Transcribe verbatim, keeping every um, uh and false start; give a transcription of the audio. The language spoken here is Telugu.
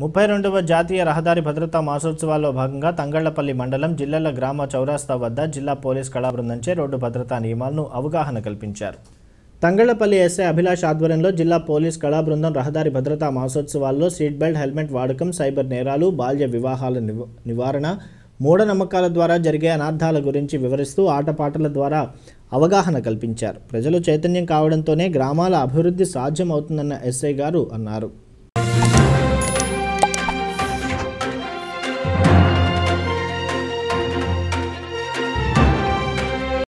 ముప్పై రెండవ జాతీయ రహదారి భద్రతా మాసోత్సవాల్లో భాగంగా తంగళ్లపల్లి మండలం జిల్లాల గ్రామ చౌరాస్తా వద్ద జిల్లా పోలీస్ కళా బృందంచే రోడ్డు భద్రతా నియమాలను అవగాహన కల్పించారు. తంగళ్లపల్లి ఎస్ఐ అభిలాష్ ఆధ్వర్యంలో జిల్లా పోలీస్ కళా బృందం రహదారి భద్రతా మాసోత్సవాల్లో సీట్ బెల్ట్, హెల్మెట్ వాడకం, సైబర్ నేరాలు, బాల్య వివాహాల నివారణ, మూఢనమ్మకాల ద్వారా జరిగే అనార్థాల గురించి వివరిస్తూ ఆటపాటల ద్వారా అవగాహన కల్పించారు. ప్రజలు చైతన్యం కావడంతోనే గ్రామాల అభివృద్ధి సాధ్యమవుతుందన్న ఎస్ఐ గారు అన్నారు.